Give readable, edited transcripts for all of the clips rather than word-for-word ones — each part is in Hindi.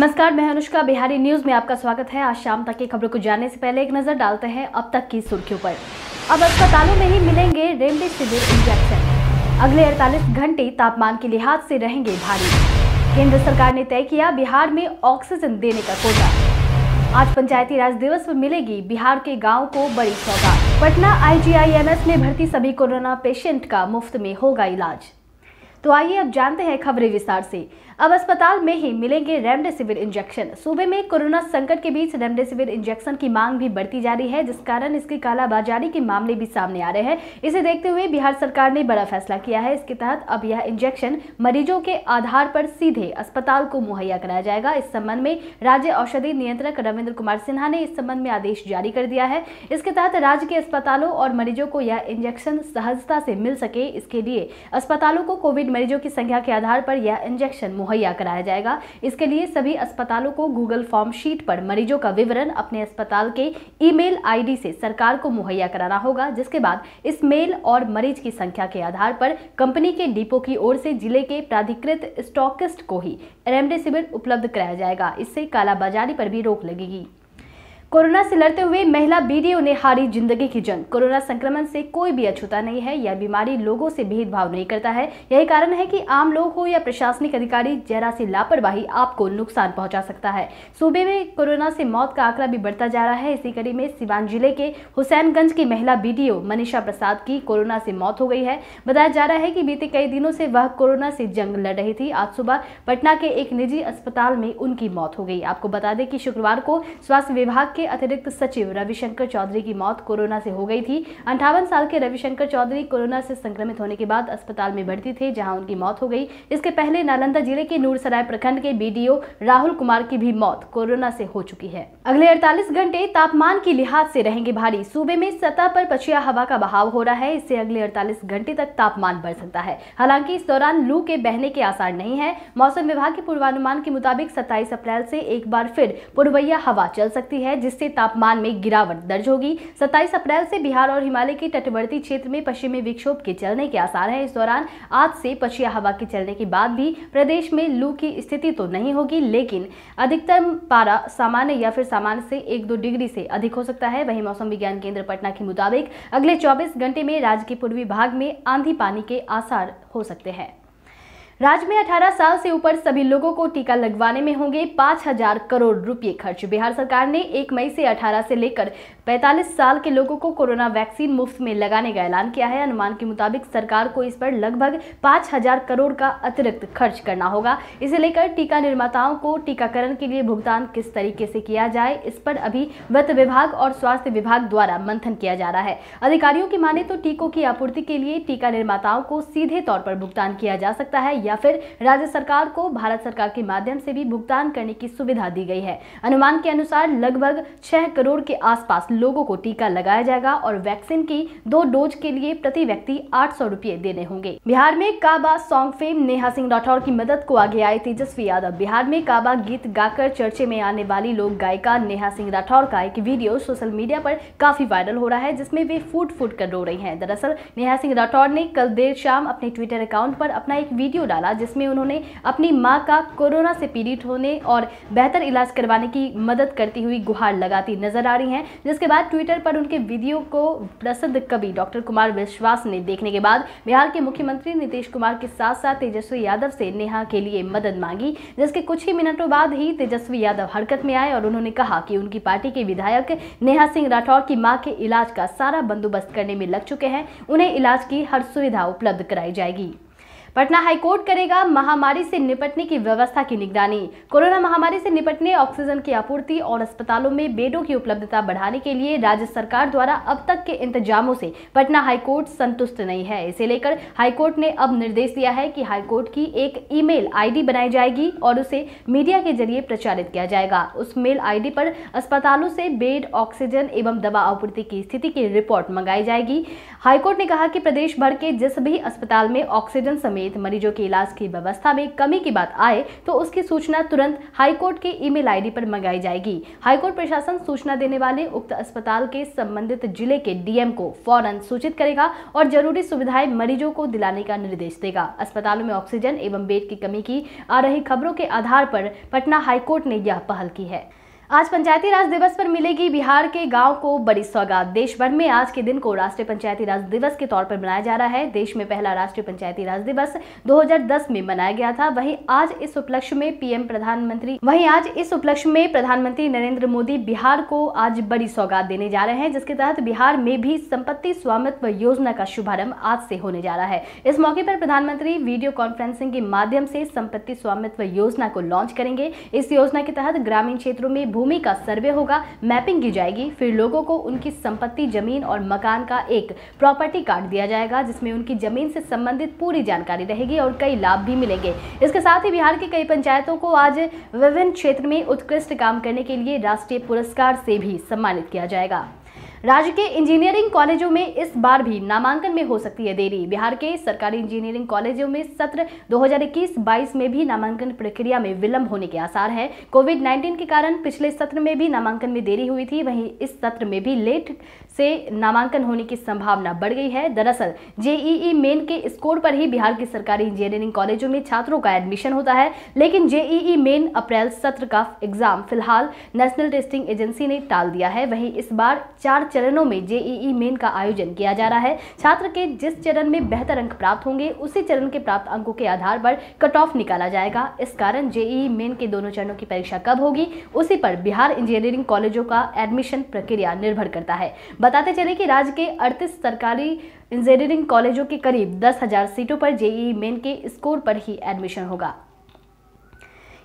नमस्कार, मैं अनुष्का बिहारी, न्यूज में आपका स्वागत है। आज शाम तक की खबरों को जानने से पहले एक नजर डालते हैं अब तक की सुर्खियों पर। अब अस्पतालों में ही मिलेंगे रेमडेसिविर इंजेक्शन, अगले 48 घंटे तापमान के लिहाज से रहेंगे भारी। केंद्र सरकार ने तय किया बिहार में ऑक्सीजन देने का कोटा। आज पंचायती राज दिवस पर मिलेगी बिहार के गाँव को बड़ी सौगात। पटना IGIMS में भर्ती सभी कोरोना पेशेंट का मुफ्त में होगा इलाज। तो आइए अब जानते हैं खबरें विस्तार से। अब अस्पताल में ही मिलेंगे रेमडेसिविर इंजेक्शन। सूबे में कोरोना संकट के बीच रेमडेसिविर इंजेक्शन की मांग भी बढ़ती जा रही है, जिस कारण इसकी कालाबाजारी के मामले भी सामने आ रहे हैं। इसे देखते हुए बिहार सरकार ने बड़ा फैसला किया है। इसके तहत अब यह इंजेक्शन मरीजों के आधार पर सीधे अस्पताल को मुहैया कराया जाएगा। इस संबंध में राज्य औषधि नियंत्रक रविंद्र कुमार सिन्हा ने इस संबंध में आदेश जारी कर दिया है। इसके तहत राज्य के अस्पतालों और मरीजों को यह इंजेक्शन सहजता से मिल सके, इसके लिए अस्पतालों को कोविड मरीजों की संख्या के आधार पर यह इंजेक्शन मुहैया कराया जाएगा। इसके लिए सभी अस्पतालों को गूगल फॉर्म शीट पर मरीजों का विवरण अपने अस्पताल के ईमेल आईडी से सरकार को मुहैया कराना होगा, जिसके बाद इस मेल और मरीज की संख्या के आधार पर कंपनी के डिपो की ओर से जिले के प्राधिकृत स्टॉकिस्ट को ही रेमडेसिविर उपलब्ध कराया जाएगा। इससे कालाबाजारी पर भी रोक लगेगी। कोरोना से लड़ते हुए महिला बीडीओ ने हारी जिंदगी की जंग। कोरोना संक्रमण से कोई भी अछूता नहीं है, यह बीमारी लोगों से भेदभाव नहीं करता है। यही कारण है कि आम लोग हो या प्रशासनिक अधिकारी, जरा सी लापरवाही आपको नुकसान पहुंचा सकता है। सूबे में कोरोना से मौत का आंकड़ा भी बढ़ता जा रहा है। इसी कड़ी में सीवान जिले के हुसैनगंज की महिला BDO मनीषा प्रसाद की कोरोना से मौत हो गई है। बताया जा रहा है कि बीते कई दिनों से वह कोरोना से जंग लड़ रही थी। आज सुबह पटना के एक निजी अस्पताल में उनकी मौत हो गई। आपको बता दें कि शुक्रवार को स्वास्थ्य विभाग के अतिरिक्त सचिव रविशंकर चौधरी की मौत कोरोना से हो गई थी। 58 साल के रविशंकर चौधरी कोरोना से संक्रमित होने के बाद अस्पताल में भर्ती थे, जहां उनकी मौत हो गई। इसके पहले नालंदा जिले के नूरसराय प्रखंड के BDO राहुल कुमार की भी मौत कोरोना से हो चुकी है। अगले 48 घंटे तापमान के लिहाज से रहेंगे भारी। सूबे में सतह पर पछिया हवा का बहाव हो रहा है, इससे अगले 48 घंटे तक तापमान बढ़ सकता है। हालांकि इस दौरान लू के बहने के आसार नहीं है। मौसम विभाग के पूर्वानुमान के मुताबिक 27 अप्रैल से एक बार फिर पुरवैया हवा चल सकती है, जिससे तापमान में गिरावट दर्ज होगी। 27 अप्रैल से बिहार और हिमालय के तटवर्ती क्षेत्र में पश्चिमी विक्षोभ के चलने के आसार हैं। इस दौरान आज से पछिया हवा के चलने के बाद भी प्रदेश में लू की स्थिति तो नहीं होगी, लेकिन अधिकतम पारा सामान्य या फिर सामान्य से 1-2 डिग्री से अधिक हो सकता है। वहीं मौसम विज्ञान केंद्र पटना के मुताबिक अगले 24 घंटे में राज्य के पूर्वी भाग में आंधी पानी के आसार हो सकते हैं। राज्य में 18 साल से ऊपर सभी लोगों को टीका लगवाने में होंगे 5,000 करोड़ रुपए खर्च। बिहार सरकार ने 1 मई से 18 से लेकर 45 साल के लोगों को कोरोना वैक्सीन मुफ्त में लगाने का ऐलान किया है। अनुमान के मुताबिक सरकार को इस पर लगभग 5,000 करोड़ का अतिरिक्त खर्च करना होगा। इसे लेकर टीका निर्माताओं को टीकाकरण के लिए भुगतान किस तरीके से किया जाए, इस पर अभी वित्त विभाग और स्वास्थ्य विभाग द्वारा मंथन किया जा रहा है। अधिकारियों की माने तो टीकों की आपूर्ति के लिए टीका निर्माताओं को सीधे तौर पर भुगतान किया जा सकता है या फिर राज्य सरकार को भारत सरकार के माध्यम से भी भुगतान करने की सुविधा दी गई है। अनुमान के अनुसार लगभग 6 करोड़ के आसपास लोगों को टीका लगाया जाएगा और वैक्सीन की 2 डोज के लिए प्रति व्यक्ति 800 रुपये देने होंगे। बिहार में काबा सॉन्ग फेम नेहा सिंह राठौर की मदद को आगे आए तेजस्वी यादव। बिहार में काबा गीत गाकर चर्चे में आने वाली लोक गायिका नेहा सिंह राठौर का एक वीडियो सोशल मीडिया पर काफी वायरल हो रहा है, जिसमें वे फूट-फूट कर रो रही हैं। दरअसल नेहा सिंह राठौर ने कल देर शाम अपने ट्विटर अकाउंट पर अपना एक वीडियो डाला, जिसमें उन्होंने अपनी मां का कोरोना से पीड़ित होने और बेहतर इलाज करवाने की मदद करती हुई गुहार लगाती नजर आ रही हैं। जिसके बाद ट्विटर पर उनके वीडियो को प्रसिद्ध कवि डॉक्टर कुमार विश्वास ने देखने के बाद बिहार के मुख्यमंत्री नीतीश कुमार के साथ साथ तेजस्वी यादव से नेहा के लिए मदद मांगी, जिसके कुछ ही मिनटों बाद ही तेजस्वी यादव हरकत में आए और उन्होंने कहा कि उनकी पार्टी के विधायक नेहा सिंह राठौर की मां के इलाज का सारा बंदोबस्त करने में लग चुके हैं, उन्हें इलाज की हर सुविधा उपलब्ध कराई जाएगी। पटना हाई कोर्ट करेगा महामारी से निपटने की व्यवस्था की निगरानी। कोरोना महामारी से निपटने, ऑक्सीजन की आपूर्ति और अस्पतालों में बेडों की उपलब्धता बढ़ाने के लिए राज्य सरकार द्वारा अब तक के इंतजामों से पटना हाई कोर्ट संतुष्ट नहीं है। इसे लेकर हाई कोर्ट ने अब निर्देश दिया है कि हाई कोर्ट की एक ईमेल आईडी बनाई जाएगी और उसे मीडिया के जरिए प्रचारित किया जाएगा। उस मेल आईडी पर अस्पतालों से बेड, ऑक्सीजन एवं दवा आपूर्ति की स्थिति की रिपोर्ट मंगाई जाएगी। हाईकोर्ट ने कहा कि प्रदेश भर के जिस भी अस्पताल में ऑक्सीजन समेत समेत मरीजों के इलाज की व्यवस्था में कमी की बात आए तो उसकी सूचना तुरंत हाईकोर्ट के ईमेल आईडी पर मंगाई जाएगी। हाईकोर्ट प्रशासन सूचना देने वाले उक्त अस्पताल के संबंधित जिले के डीएम को फौरन सूचित करेगा और जरूरी सुविधाएं मरीजों को दिलाने का निर्देश देगा। अस्पतालों में ऑक्सीजन एवं बेड की कमी की आ रही खबरों के आधार पर पटना हाईकोर्ट ने यह पहल की है। आज पंचायती राज दिवस पर मिलेगी बिहार के गांव को बड़ी सौगात। देश भर में आज के दिन को राष्ट्रीय पंचायती राज दिवस के तौर पर मनाया जा रहा है। देश में पहला राष्ट्रीय पंचायती राज दिवस 2010 में मनाया गया था। वहीं आज इस उपलक्ष्य में प्रधानमंत्री नरेंद्र मोदी बिहार को आज बड़ी सौगात देने जा रहे हैं, जिसके तहत बिहार में भी संपत्ति स्वामित्व योजना का शुभारंभ आज से होने जा रहा है। इस मौके पर प्रधानमंत्री वीडियो कॉन्फ्रेंसिंग के माध्यम से संपत्ति स्वामित्व योजना को लॉन्च करेंगे। इस योजना के तहत ग्रामीण क्षेत्रों में भूमि का सर्वे होगा, मैपिंग की जाएगी, फिर लोगों को उनकी संपत्ति, जमीन और मकान का एक प्रॉपर्टी कार्ड दिया जाएगा, जिसमें उनकी जमीन से संबंधित पूरी जानकारी रहेगी और कई लाभ भी मिलेंगे। इसके साथ ही बिहार के कई पंचायतों को आज विभिन्न क्षेत्र में उत्कृष्ट काम करने के लिए राष्ट्रीय पुरस्कार से भी सम्मानित किया जाएगा। राज्य के इंजीनियरिंग कॉलेजों में इस बार भी नामांकन में हो सकती है देरी। बिहार के सरकारी इंजीनियरिंग कॉलेजों में सत्र 2021-22 में भी नामांकन प्रक्रिया में विलंब होने के आसार हैं। कोविड-19 के कारण पिछले सत्र में भी नामांकन में देरी हुई थी, वहीं इस सत्र में भी लेट से नामांकन होने की संभावना बढ़ गई है। दरअसल जेईई मेन के स्कोर पर ही बिहार के सरकारी इंजीनियरिंग कॉलेजों में छात्रों का एडमिशन होता है, लेकिन जेईई मेन अप्रैल सत्र का एग्जाम फिलहाल नेशनल टेस्टिंग एजेंसी ने टाल दिया है। वहीं इस बार 4 चरणों में जेईई मेन का आयोजन किया जा रहा है। छात्र के जिस चरण में बेहतर अंक प्राप्त होंगे उसी चरण के प्राप्त अंकों के आधार पर कट ऑफ निकाला जाएगा। इस कारण जेईई मेन के दोनों चरणों की परीक्षा कब होगी उसी पर बिहार इंजीनियरिंग कॉलेजों का एडमिशन प्रक्रिया निर्भर करता है। बताते चले कि राज्य के 38 सरकारी इंजीनियरिंग कॉलेजों के करीब 10,000 सीटों पर जेईई मेन के स्कोर पर ही एडमिशन होगा।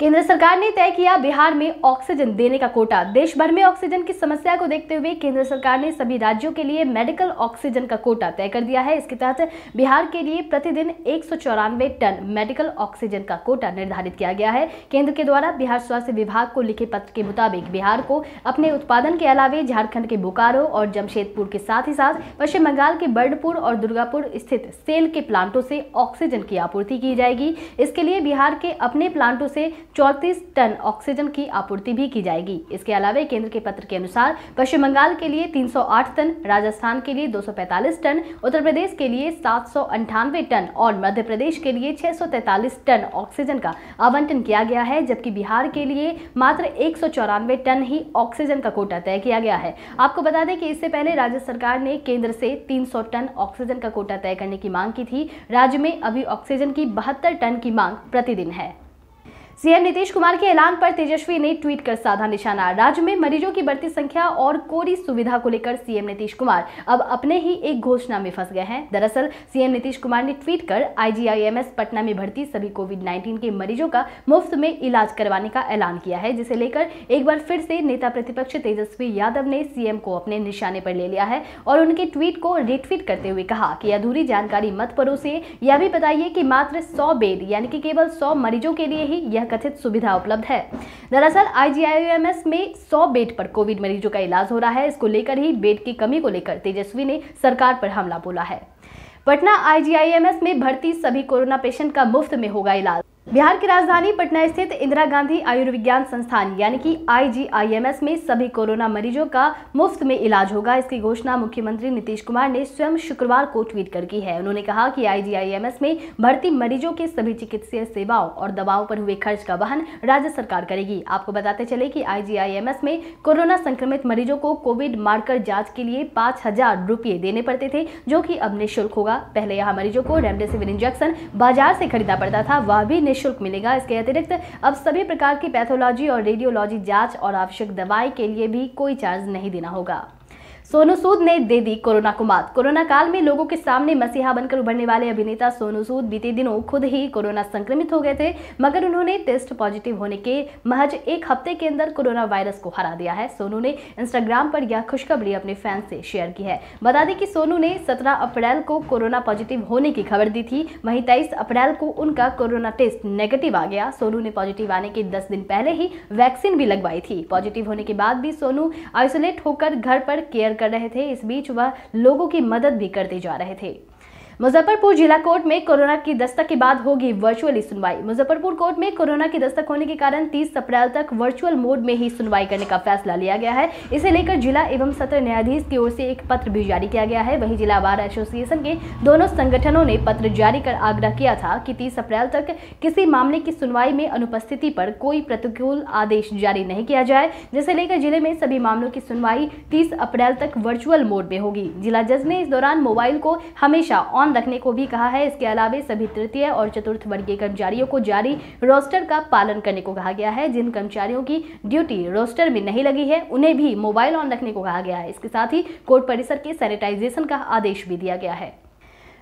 केंद्र सरकार ने तय किया बिहार में ऑक्सीजन देने का कोटा। देश भर में ऑक्सीजन की समस्या को देखते हुए केंद्र सरकार ने सभी राज्यों के लिए मेडिकल ऑक्सीजन का कोटा तय कर दिया है। इसके तहत बिहार के लिए प्रतिदिन 194 टन मेडिकल ऑक्सीजन का कोटा निर्धारित किया गया है। केंद्र के द्वारा बिहार स्वास्थ्य विभाग को लिखे पत्र के मुताबिक बिहार को अपने उत्पादन के अलावे झारखंड के बोकारो और जमशेदपुर के साथ ही साथ पश्चिम बंगाल के बर्डपुर और दुर्गापुर स्थित सेल के प्लांटों से ऑक्सीजन की आपूर्ति की जाएगी। इसके लिए बिहार के अपने प्लांटों से 34 टन ऑक्सीजन की आपूर्ति भी की जाएगी। इसके अलावा केंद्र के पत्र के अनुसार पश्चिम बंगाल के लिए 308 टन, राजस्थान के लिए 245 टन, उत्तर प्रदेश के लिए 798 टन और मध्य प्रदेश के लिए 643 टन ऑक्सीजन का आवंटन किया गया है, जबकि बिहार के लिए मात्र 194 टन ही ऑक्सीजन का कोटा तय किया गया है। आपको बता दें कि इससे पहले राज्य सरकार ने केंद्र से 300 टन ऑक्सीजन का कोटा तय करने की मांग की थी। राज्य में अभी ऑक्सीजन की 72 टन की मांग प्रतिदिन है। सीएम नीतीश कुमार के ऐलान पर तेजस्वी ने ट्वीट कर साधा निशाना। राज्य में मरीजों की बढ़ती संख्या और कोरी सुविधा को लेकर सीएम नीतीश कुमार अब अपने ही एक घोषणा में फंस गए हैं। दरअसल सीएम नीतीश कुमार ने ट्वीट कर आईजीआईएमएस पटना में भर्ती सभी कोविड-19 के मरीजों का मुफ्त में इलाज करवाने का ऐलान किया है, जिसे लेकर एक बार फिर से नेता प्रतिपक्ष तेजस्वी यादव ने सीएम को अपने निशाने पर ले लिया है और उनके ट्वीट को रिट्वीट करते हुए कहा कि अधूरी जानकारी मत परोसिए। यह भी बताइए कि मात्र 100 बेड यानी कि केवल 100 मरीजों के लिए ही कथित सुविधा उपलब्ध है। दरअसल आईजीआईएमएस में 100 बेड पर कोविड मरीजों का इलाज हो रहा है। इसको लेकर ही बेड की कमी को लेकर तेजस्वी ने सरकार पर हमला बोला है। पटना आईजीआईएमएस में भर्ती सभी कोरोना पेशेंट का मुफ्त में होगा इलाज। बिहार की राजधानी पटना स्थित इंदिरा गांधी आयुर्विज्ञान संस्थान यानी कि आईजीआईएमएस में सभी कोरोना मरीजों का मुफ्त में इलाज होगा। इसकी घोषणा मुख्यमंत्री नीतीश कुमार ने स्वयं शुक्रवार को ट्वीट कर की है। उन्होंने कहा कि आईजीआईएमएस में भर्ती मरीजों के सभी चिकित्सीय सेवाओं और दवाओं पर हुए खर्च का वहन राज्य सरकार करेगी। आपको बताते चले कि आईजीआईएमएस में कोरोना संक्रमित मरीजों को कोविड मार्कर जाँच के लिए 5,000 रुपये देने पड़ते थे, जो की अब निःशुल्क होगा। पहले यहाँ मरीजों को रेमडेसिविर इंजेक्शन बाजार से खरीदना पड़ता था, वह भी शुल्क मिलेगा। इसके अतिरिक्त अब सभी प्रकार की पैथोलॉजी और रेडियोलॉजी जांच और आवश्यक दवाई के लिए भी कोई चार्ज नहीं देना होगा। सोनू सूद ने दे दी कोरोना को मात। कोरोना काल में लोगों के सामने मसीहा बनकर उभरने वाले अभिनेता सोनू सूद बीते दिनों खुद ही कोरोना संक्रमित हो गए थे, मगर उन्होंने टेस्ट पॉजिटिव होने के महज एक हफ्ते के अंदर कोरोना वायरस को हरा दिया है। सोनू ने इंस्टाग्राम पर यह खुशखबरी अपने फैंस से शेयर की है। बता दें कि सोनू ने 17 अप्रैल को कोरोना पॉजिटिव होने की खबर दी थी, वहीं 23 अप्रैल को उनका कोरोना टेस्ट नेगेटिव आ गया। सोनू ने पॉजिटिव आने के 10 दिन पहले ही वैक्सीन भी लगवाई थी। पॉजिटिव होने के बाद भी सोनू आइसोलेट होकर घर पर केयर कर रहे थे। इस बीच वह लोगों की मदद भी करते जा रहे थे। मुजफ्फरपुर जिला कोर्ट में कोरोना की दस्तक के बाद होगी वर्चुअली सुनवाई। मुजफ्फरपुर कोर्ट में कोरोना की दस्तक होने के कारण 30 अप्रैल तक वर्चुअल मोड में ही सुनवाई करने का फैसला लिया गया है। इसे लेकर जिला एवं सत्र न्यायाधीश की ओर से एक पत्र भी जारी किया गया है। वहीं जिला बार एसोसिएशन के दोनों संगठनों ने पत्र जारी कर आग्रह किया था कि 30 अप्रैल तक किसी मामले की सुनवाई में अनुपस्थिति पर कोई प्रतिकूल आदेश जारी नहीं किया जाए, जिसे लेकर जिले में सभी मामलों की सुनवाई 30 अप्रैल तक वर्चुअल मोड में होगी। जिला जज ने इस दौरान मोबाइल को हमेशा ऑन रखने को भी कहा है। इसके अलावा सभी तृतीय और चतुर्थ वर्गीय कर्मचारियों को जारी रोस्टर का पालन करने को कहा गया है। जिन कर्मचारियों की ड्यूटी रोस्टर में नहीं लगी है उन्हें भी मोबाइल ऑन रखने को कहा गया है। इसके साथ ही कोर्ट परिसर के सैनिटाइजेशन का आदेश भी दिया गया है।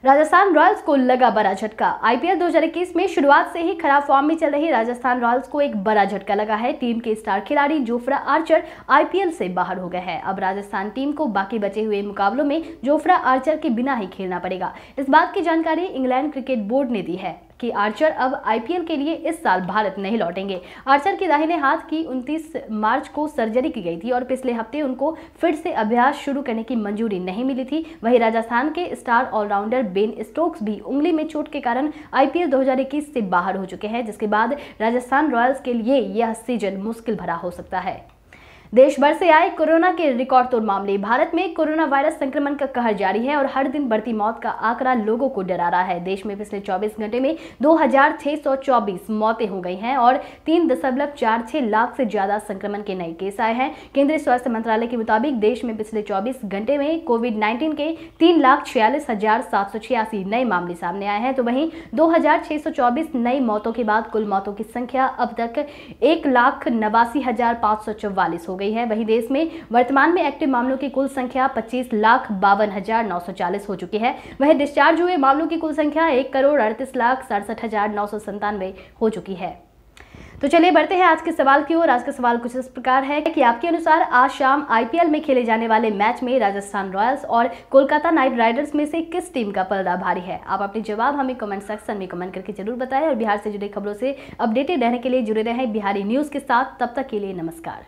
राजस्थान रॉयल्स को लगा बड़ा झटका। आईपीएल 2021 में शुरुआत से ही खराब फॉर्म में चल रही राजस्थान रॉयल्स को एक बड़ा झटका लगा है। टीम के स्टार खिलाड़ी जोफ्रा आर्चर आईपीएल से बाहर हो गए हैं। अब राजस्थान टीम को बाकी बचे हुए मुकाबलों में जोफ्रा आर्चर के बिना ही खेलना पड़ेगा। इस बात की जानकारी इंग्लैंड क्रिकेट बोर्ड ने दी है कि आर्चर अब आईपीएल के लिए इस साल भारत नहीं लौटेंगे। आर्चर के दाहिने हाथ की 29 मार्च को सर्जरी की गई थी और पिछले हफ्ते उनको फिर से अभ्यास शुरू करने की मंजूरी नहीं मिली थी। वहीं राजस्थान के स्टार ऑलराउंडर बेन स्टोक्स भी उंगली में चोट के कारण आईपीएल 2021 से बाहर हो चुके हैं, जिसके बाद राजस्थान रॉयल्स के लिए यह सीजन मुश्किल भरा हो सकता है। देश भर से आए कोरोना के रिकॉर्ड तोड़ मामले। भारत में कोरोना वायरस संक्रमण का कहर जारी है और हर दिन बढ़ती मौत का आंकड़ा लोगों को डरा रहा है। देश में पिछले 24 घंटे में 2624 मौतें हो गई हैं और 3.46 लाख से ज्यादा संक्रमण के नए केस आए हैं। केंद्रीय स्वास्थ्य मंत्रालय के मुताबिक देश में पिछले 24 घंटे में कोविड-19 के 3,46,786 नए मामले सामने आए हैं, तो वहीं 2,624 नई मौतों के बाद कुल मौतों की संख्या अब तक 1,89,544 हो गई है। वहीं देश में वर्तमान में एक्टिव मामलों की कुल संख्या 25,52,940 हो चुकी है। वहीं डिस्चार्ज हुए मामलों की कुल संख्या 1,38,67,997 हो चुकी है। तो चलिए बढ़ते हैं आज के सवाल की ओर। आज का सवाल कुछ इस प्रकार है कि आपके अनुसार आज शाम आईपीएल में खेले जाने वाले मैच में राजस्थान रॉयल्स और कोलकाता नाइट राइडर्स में से किस टीम का पलड़ा भारी है? आप अपने जवाब हमें कमेंट सेक्शन में कमेंट करके जरूर बताएं और बिहार से जुड़ी खबरों से अपडेटेड रहने के लिए जुड़े रहें बिहारी न्यूज़ के साथ। तब तक के लिए नमस्कार।